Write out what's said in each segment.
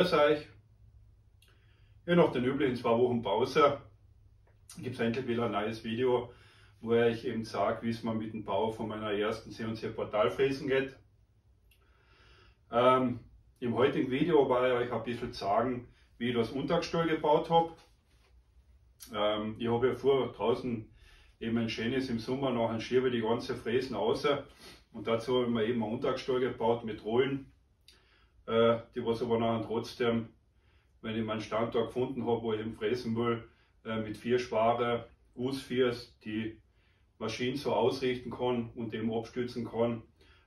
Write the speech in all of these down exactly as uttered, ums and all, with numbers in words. Grüß euch! Ja, nach den üblichen zwei Wochen Pause gibt es endlich wieder ein neues Video, wo ich eben sage, wie es mir mit dem Bau von meiner ersten C N C Portalfräsen geht. Ähm, Im heutigen Video werde ich euch ein bisschen sagen, wie ich das Untergestell gebaut habe. Ähm, ich habe ja vor draußen eben ein schönes im Sommer, nachher schiebe ich die ganze Fräsen raus und dazu habe ich mir eben ein Untergestell gebaut mit Rollen, äh, die was aber nachher trotzdem, wenn ich meinen Standort gefunden habe, wo ich eben fräsen will, äh, mit vier schwere U S viers die Maschinen so ausrichten kann und eben abstützen kann,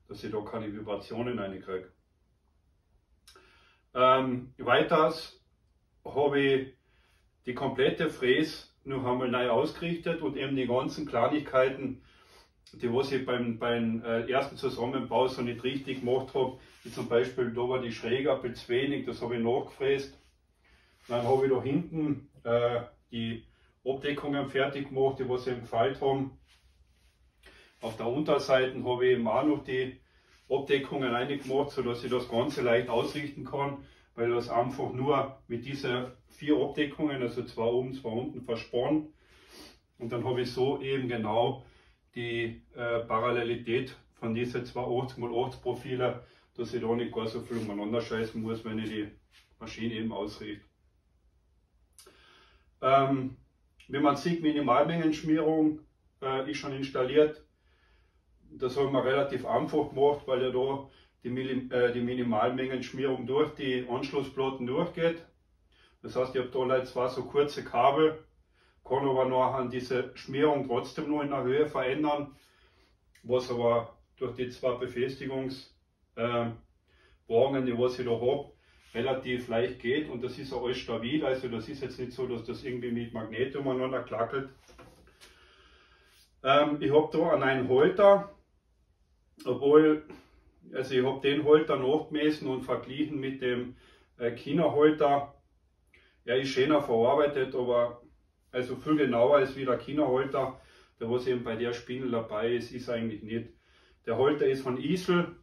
dass ich da keine Vibrationen reinkriege. Ähm, weiters habe ich die komplette Fräs noch einmal neu ausgerichtet und eben die ganzen Kleinigkeiten, die was ich beim, beim ersten Zusammenbau so nicht richtig gemacht habe, wie zum Beispiel da war die Schräge ein bisschen wenig, das habe ich nachgefräst. Dann habe ich da hinten äh, die Abdeckungen fertig gemacht, die was ich eben gefeilt haben. Auf der Unterseite habe ich eben auch noch die Abdeckungen reingemacht, sodass ich das Ganze leicht ausrichten kann, weil das einfach nur mit diesen vier Abdeckungen, also zwei oben, zwei unten, verspannen. Und dann habe ich so eben genau die äh, Parallelität von diesen zwei achtzig mal achtzig Profilen, dass ich da nicht gar so viel umeinander scheißen muss, wenn ich die Maschine eben ausrichte. Ähm, wie man sieht, Minimalmengenschmierung äh, ist schon installiert. Das haben wir relativ einfach gemacht, weil ja da die, Minim äh, die Minimalmengenschmierung durch die Anschlussplatten durchgeht. Das heißt, ich habe da leider zwar so kurze Kabel, kann aber nachher diese Schmierung trotzdem noch in der Höhe verändern, was aber durch die zwei Befestigungsbohrungen, äh, die was ich da habe, relativ leicht geht und das ist auch alles stabil, also das ist jetzt nicht so, dass das irgendwie mit Magneten umeinander klackelt. Ähm, ich habe da einen neuen Halter, obwohl, also ich habe den Halter nachgemessen und verglichen mit dem äh, China-Halter. Er ist schöner verarbeitet, aber also viel genauer ist wie der China-Halter, der was eben bei der Spindel dabei ist, ist eigentlich nicht. Der Halter ist von Isel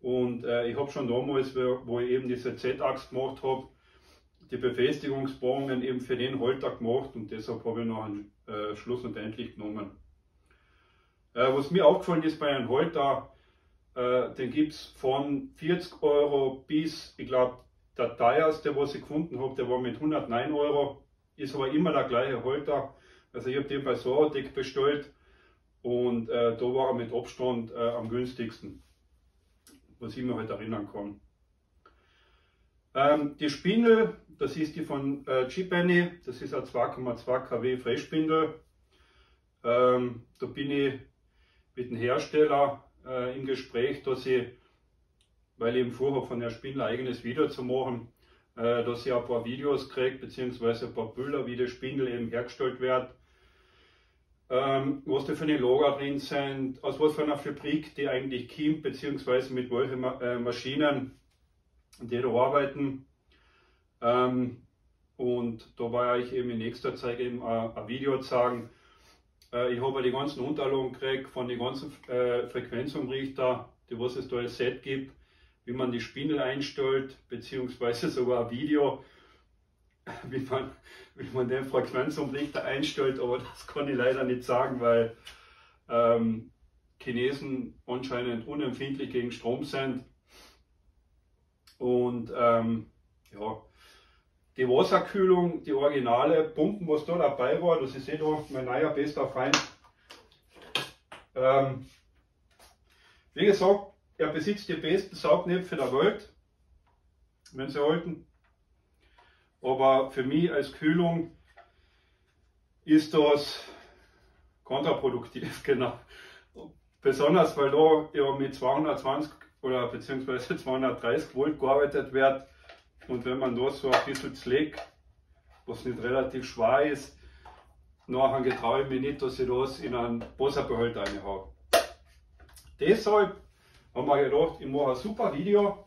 und äh, ich habe schon damals, wo ich eben diese Z-Achse gemacht habe, die Befestigungsbohrungen eben für den Halter gemacht und deshalb habe ich noch einen äh, Schluss und endlich genommen. Äh, was mir aufgefallen ist bei einem Halter, äh, den gibt es von vierzig Euro bis, ich glaube, der teuerste, was ich gefunden habe, der war mit hundertneun Euro, ist aber immer der gleiche Halter. Also ich habe den bei Sorotec bestellt und äh, da war er mit Abstand äh, am günstigsten, was ich mir heute halt erinnern kann. Ähm, die Spindel, das ist die von äh, Chipeni, das ist eine zwei Komma zwei Kilowatt Frässpindel. Ähm, da bin ich mit dem Hersteller äh, im Gespräch, dass ich, weil ich eben vorhabe, von der Spindel ein eigenes Video zu machen, äh, dass ich ein paar Videos kriege, beziehungsweise ein paar Bilder, wie die Spindel eben hergestellt wird, ähm, was da für eine Lager drin sind, aus was für einer Fabrik die eigentlich kommt, beziehungsweise mit welchen Ma äh, Maschinen die da arbeiten. Ähm, und da werde ich eben in nächster Zeit eben ein, ein Video zeigen. Äh, ich habe die ganzen Unterlagen gekriegt von den ganzen äh, Frequenzumrichter, die was es da als Set gibt, wie man die Spindel einstellt, beziehungsweise sogar ein Video, wie man, wie man den Frequenzumrichter einstellt, aber das kann ich leider nicht sagen, weil ähm, Chinesen anscheinend unempfindlich gegen Strom sind. Und ähm, ja, die Wasserkühlung, die originale Pumpen, was da dabei war, das ist eh da mein neuer bester Feind. Ähm, wie gesagt, er besitzt die besten Saugnäpfe der Welt, wenn sie halten. Aber für mich als Kühlung ist das kontraproduktiv, genau. Besonders weil da ja mit zweihundertzwanzig oder beziehungsweise zweihundertdreißig Volt gearbeitet wird. Und wenn man da so ein bisschen zlegt, was nicht relativ schwer ist, nachher getraue ich mich nicht, dass ich das in einen Wasserbehälter reinhaue. Deshalb haben wir gedacht, ich mache ein super Video,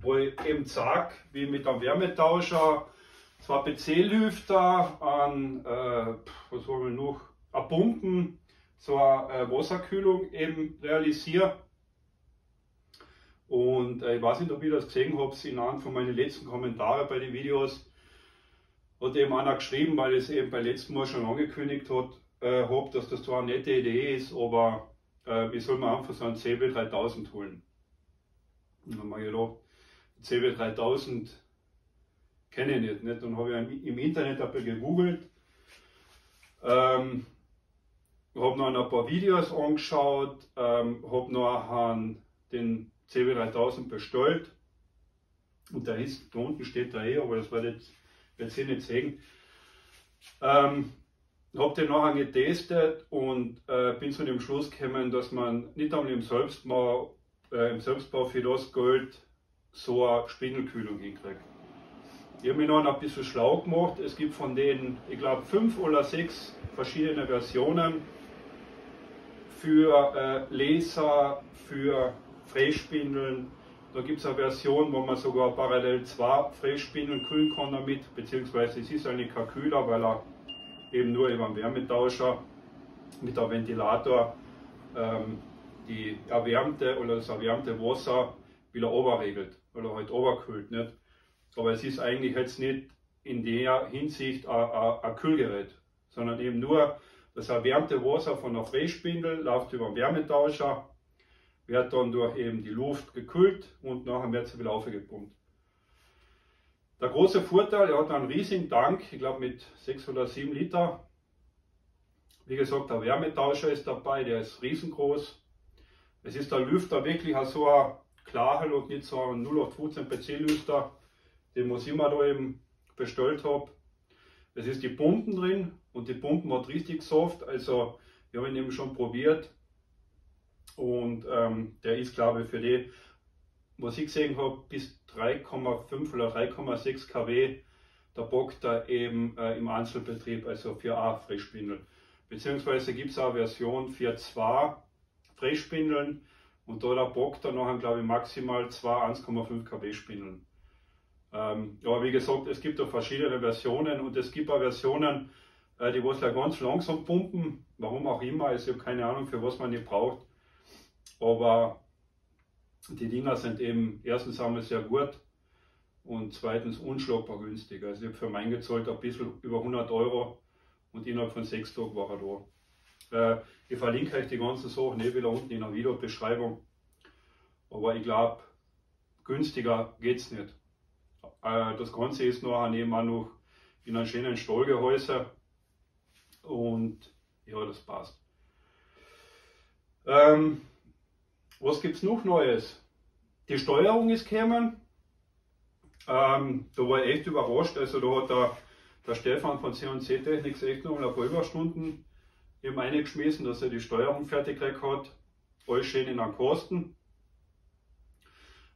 wo ich eben zeige, wie ich mit einem Wärmetauscher, zwei P C-Lüfter, an äh, was haben wir noch, eine Pumpen, so eine äh, Wasserkühlung eben realisiere. Und äh, ich weiß nicht, ob ihr das gesehen habt, in einem von meinen letzten Kommentaren bei den Videos hat eben einer geschrieben, weil ich es eben beim letzten Mal schon angekündigt hat, äh, hab, dass das zwar eine nette Idee ist, aber äh, ich soll mir einfach so einen C W dreitausend holen. Und dann habe ich gedacht, C W dreitausend kenne ich nicht, nicht? Dann habe ich im Internet ein bisschen gegoogelt, ähm, habe noch ein paar Videos angeschaut, ähm, habe noch den C W dreitausend bestellt und da ist, da unten steht da eh, aber das werde ich jetzt hier nicht sehen. Ähm, habe den nachher getestet und äh, bin zu dem Schluss gekommen, dass man nicht einmal im Selbstbau, äh, im Selbstbau für das Geld so eine Spindelkühlung hinkriegt. Ich habe mich noch ein bisschen schlau gemacht. Es gibt von denen, ich glaube, fünf oder sechs verschiedene Versionen für äh, Laser, für Frässpindeln. Da gibt es eine Version, wo man sogar parallel zwei Frässpindeln kühlen kann damit, beziehungsweise es ist eigentlich kein Kühler, weil er eben nur über einen Wärmetauscher mit einem Ventilator ähm, die erwärmte oder das erwärmte Wasser wieder oberregelt oder halt oberkühlt, nicht? Aber es ist eigentlich jetzt nicht in der Hinsicht ein Kühlgerät, sondern eben nur das erwärmte Wasser von der Frässpindel läuft über einen Wärmetauscher, wird dann durch eben die Luft gekühlt und nachher wird sie wieder aufgepumpt. Der große Vorteil, er hat einen riesigen Tank, ich glaube mit sechs oder sieben Liter. Wie gesagt, der Wärmetauscher ist dabei, der ist riesengroß. Es ist der Lüfter wirklich so ein Klarhell und nicht so ein null acht fünfzehn P C-Lüfter, den was ich mir da eben bestellt habe. Es ist die Pumpen drin und die Pumpen hat richtig soft, also wir haben ihn eben schon probiert und ähm, der ist, glaube ich, für die, was ich gesehen habe, bis drei Komma fünf oder drei Komma sechs Kilowatt, da bockt er eben äh, im Einzelbetrieb, also für eine Frässpindel. Beziehungsweise gibt es auch eine Version für zwei Frässpindeln und da bockt er noch, glaube ich, maximal zwei eins Komma fünf Kilowatt Spindeln. Ähm, aber wie gesagt, es gibt da verschiedene Versionen und es gibt auch Versionen, äh, die was ja ganz langsam pumpen, warum auch immer, also ich habe keine Ahnung, für was man die braucht. Aber die Dinger sind eben erstens einmal sehr gut und zweitens unschlagbar günstig. Also ich habe für meinen gezahlt ein bisschen über hundert Euro und innerhalb von sechs Tagen war er da. Äh, ich verlinke euch die ganzen Sachen eh wieder unten in der Videobeschreibung. Aber ich glaube, günstiger geht es nicht. Äh, das Ganze ist nachher nebenan noch in einem schönen Stahlgehäuse und ja, das passt. Ähm, Was gibt es noch Neues? Die Steuerung ist gekommen. Ähm, da war ich echt überrascht. Also da hat der, der Stefan von C N C Technics echt noch ein paar Überstunden eben eingeschmissen, dass er die Steuerung fertig gekriegt hat. Alles schön in einem Kasten.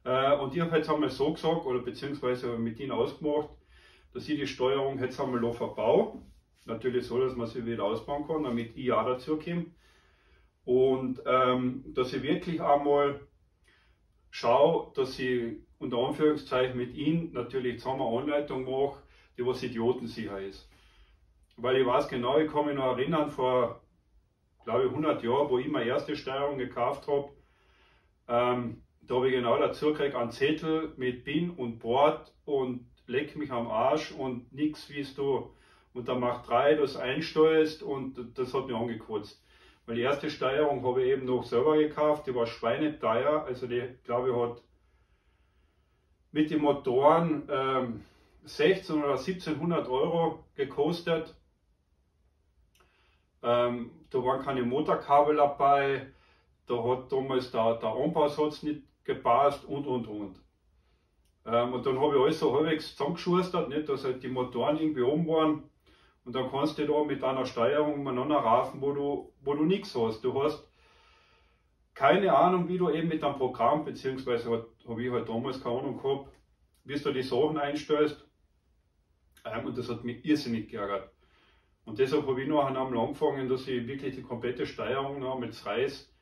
Äh, und ich habe jetzt einmal so gesagt, oder beziehungsweise mit ihnen ausgemacht, dass ich die Steuerung jetzt einmal noch verbaue. Natürlich so, dass man sie wieder ausbauen kann, damit ich auch dazu komme. Und ähm, dass ich wirklich einmal schaue, dass ich unter Anführungszeichen mit ihnen natürlich zusammen eine Anleitung mache, die was idiotensicher ist. Weil ich weiß genau, ich kann mich noch erinnern, vor glaube ich hundert Jahren, wo ich meine erste Steuerung gekauft habe, ähm, da habe ich genau dazu gekriegt einen Zettel mit Pin und Board und leck mich am Arsch und nix wie es du und dann macht drei, das einsteuerst und das hat mich angekotzt. Weil die erste Steuerung habe ich eben noch selber gekauft, die war schweineteuer, also die, glaube ich, hat mit den Motoren ähm, sechzehnhundert oder siebzehnhundert Euro gekostet. Ähm, da waren keine Motorkabel dabei, da hat damals der, der Anbausatz nicht gepasst und und und. Ähm, und dann habe ich alles so halbwegs zusammengeschustert, nicht, dass halt die Motoren irgendwie oben waren. Und dann kannst du da mit einer Steuerung miteinander raufen, wo du, wo du nichts hast. Du hast keine Ahnung, wie du eben mit einem Programm, beziehungsweise halt, habe ich halt damals keine Ahnung gehabt, wie du die Sachen einstellst. Und das hat mich irrsinnig geärgert. Und deshalb habe ich noch einmal angefangen, dass ich wirklich die komplette Steuerung mit reiß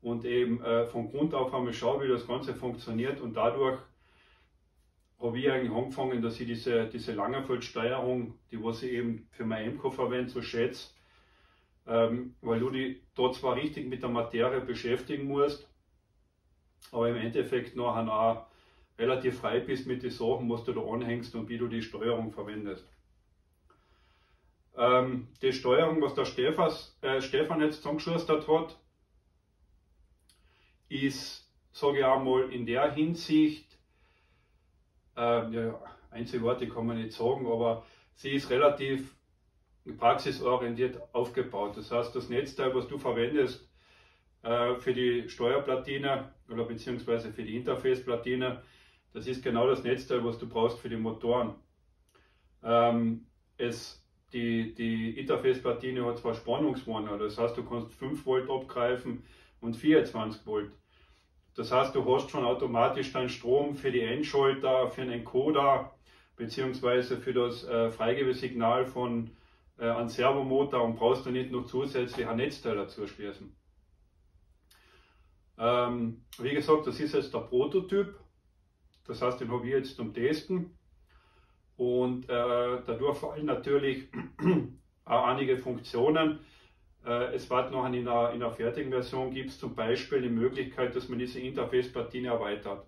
und eben äh, von Grund auf einmal schaue, wie das Ganze funktioniert. Und dadurch habe ich eigentlich angefangen, dass ich diese, diese Langerfeld-Steuerung, die was ich eben für mein E M C O verwende, so schätze, ähm, weil du dich da zwar richtig mit der Materie beschäftigen musst, aber im Endeffekt nachher relativ frei bist mit den Sachen, was du da anhängst und wie du die Steuerung verwendest. Ähm, die Steuerung, was der Stefas, äh, Stefan jetzt zusammengeschustert hat, ist, sage ich einmal, in der Hinsicht, äh, ja, einzige Worte kann man nicht sagen, aber sie ist relativ praxisorientiert aufgebaut. Das heißt, das Netzteil, was du verwendest äh, für die Steuerplatine oder beziehungsweise für die Interface-Platine, das ist genau das Netzteil, was du brauchst für die Motoren. Ähm, es, die die Interface-Platine hat zwar Spannungswarner, das heißt, du kannst fünf Volt abgreifen und vierundzwanzig Volt. Das heißt, du hast schon automatisch deinen Strom für die Endschalter, für den Encoder beziehungsweise für das äh, Freigabesignal von äh, einem Servomotor und brauchst du nicht noch zusätzlich ein Netzteil dazu schließen. Ähm, wie gesagt, das ist jetzt der Prototyp, das heißt, den habe ich jetzt zum Testen und äh, dadurch fallen natürlich auch einige Funktionen. Äh, es wird noch in der, in der fertigen Version gibt es zum Beispiel die Möglichkeit, dass man diese Interface-Platine erweitert.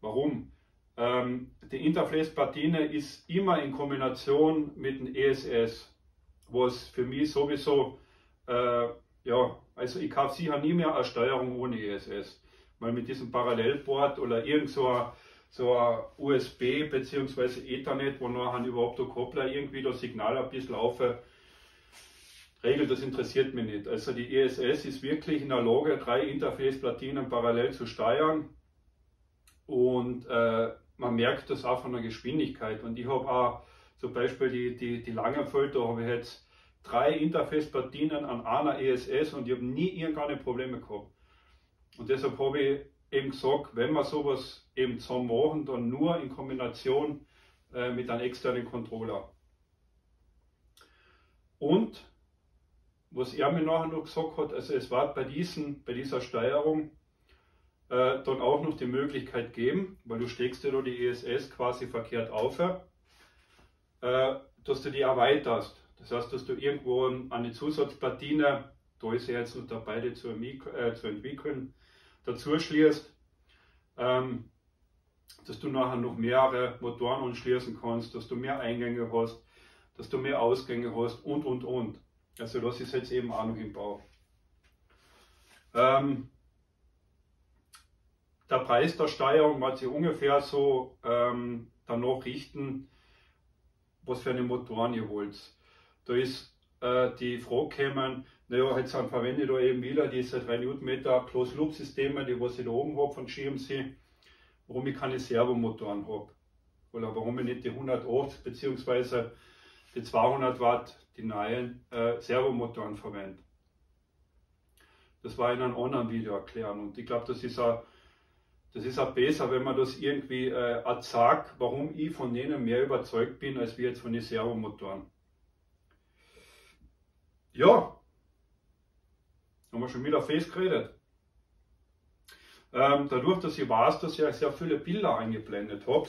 Warum? Die Interface-Platine ist immer in Kombination mit dem E S S, was für mich sowieso, äh, ja, also ich kaufe sicher nie mehr eine Steuerung ohne E S S, weil mit diesem Parallelboard oder irgend so ein so U S B bzw. Ethernet, wo nachher überhaupt der Koppler irgendwie das Signal ein bisschen aufhört, regelt, das interessiert mich nicht. Also die E S S ist wirklich in der Lage, drei Interface-Platinen parallel zu steuern und äh, man merkt das auch von der Geschwindigkeit. Und ich habe auch zum Beispiel die, die, die Langenfeld, da habe ich jetzt drei Interface-Platinen an einer E S S und ich habe nie irgendeine Probleme gehabt. Und deshalb habe ich eben gesagt, wenn wir sowas eben zusammen machen, dann nur in Kombination äh, mit einem externen Controller. Und was er mir nachher noch gesagt hat, also es war bei, diesen, bei dieser Steuerung Äh, dann auch noch die Möglichkeit geben, weil du steckst ja da die E S S quasi verkehrt auf, äh, dass du die erweiterst. Das heißt, dass du irgendwo eine Zusatzplatine, da ist ja jetzt noch dabei, die zu, äh, zu entwickeln, dazu schließt, ähm, dass du nachher noch mehrere Motoren anschließen kannst, dass du mehr Eingänge hast, dass du mehr Ausgänge hast und und und. Also das ist jetzt eben auch noch im Bau. Ähm, Der Preis der Steuerung wird sich ungefähr so ähm, danach richten, was für eine Motoren ihr wollt. Da ist äh, die Frage gekommen, naja, jetzt verwende ich da eben wieder diese drei Newtonmeter Close-Loop-Systeme, die was ich da oben habe von G M C, warum ich keine Servomotoren habe. Oder warum ich nicht die hundertacht bzw. die zweihundert Watt, die neuen äh, Servomotoren verwende. Das war in einem anderen Video erklären und ich glaube, das ist ein Das ist auch besser, wenn man das irgendwie äh, sagt, warum ich von denen mehr überzeugt bin, als wir jetzt von den Servomotoren. Ja, haben wir schon wieder fest geredet. Ähm, dadurch, dass ich weiß, dass ich sehr viele Bilder eingeblendet habe,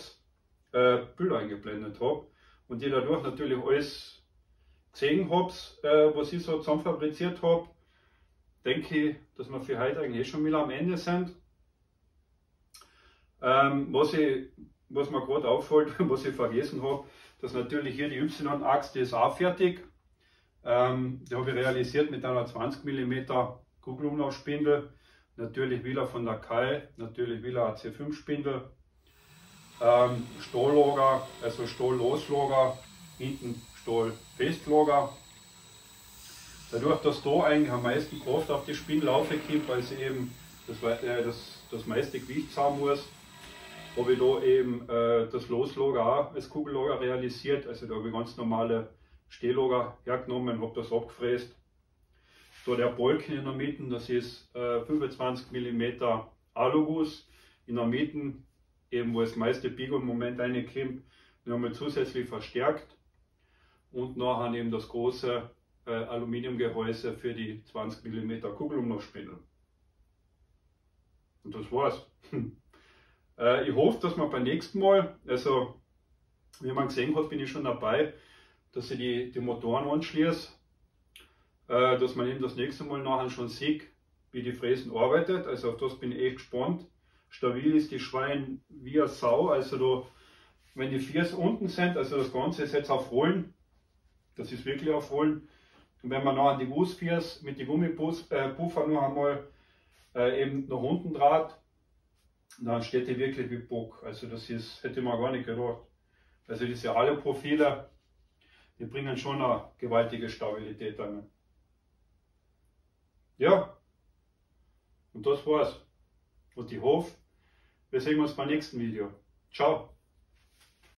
äh, Bilder eingeblendet habe und die dadurch natürlich alles gesehen habe, äh, was ich so zusammenfabriziert habe, denke ich, dass wir für heute eigentlich schon wieder am Ende sind. Ähm, was, ich, was mir gerade auffällt, was ich vergessen habe, dass natürlich hier die Y-Achse, die ist auch fertig. Ähm, die habe ich realisiert mit einer zwanzig Millimeter Kugelumlaufspindel. Natürlich wieder von der Kai, natürlich wieder A C fünf Spindel. Ähm, Stahllager, also Stahlloslager, hinten Stahlfestlager. Dadurch, dass da eigentlich am meisten Kraft auf die Spindel aufkommt, weil sie eben das, äh, das, das meiste Gewicht haben muss, habe ich da eben äh, das Loslager auch als Kugellager realisiert, also da habe ich ganz normale Stehlager hergenommen, habe das abgefräst. Da der Balken in der Mitte, das ist äh, fünfundzwanzig Millimeter Aluguss, in der Mitte, eben wo das meiste Biegungsmoment reinkommt, den haben wir zusätzlich verstärkt und nachher eben das große äh, Aluminiumgehäuse für die zwanzig Millimeter Kugelumlaufspindel. Und das war's. Ich hoffe, dass wir beim nächsten Mal, also wie man gesehen hat, bin ich schon dabei, dass ich die, die Motoren anschließe, dass man eben das nächste Mal nachher schon sieht, wie die Fräsen arbeitet. Also auf das bin ich echt gespannt. Stabil ist die Schwein wie eine Sau. Also da, wenn die Viers unten sind, also das Ganze ist jetzt auf Rollen. Das ist wirklich auf Rollen. Und wenn man noch die Wurstviers mit den Gummipuffer noch einmal äh, eben nach unten draht, dann steht die wirklich wie Bock. Also das ist, hätte man gar nicht gedacht. Also diese Aluprofile, die bringen schon eine gewaltige Stabilität an. Ja, und das war's. Und ich hoffe, wir sehen uns beim nächsten Video. Ciao!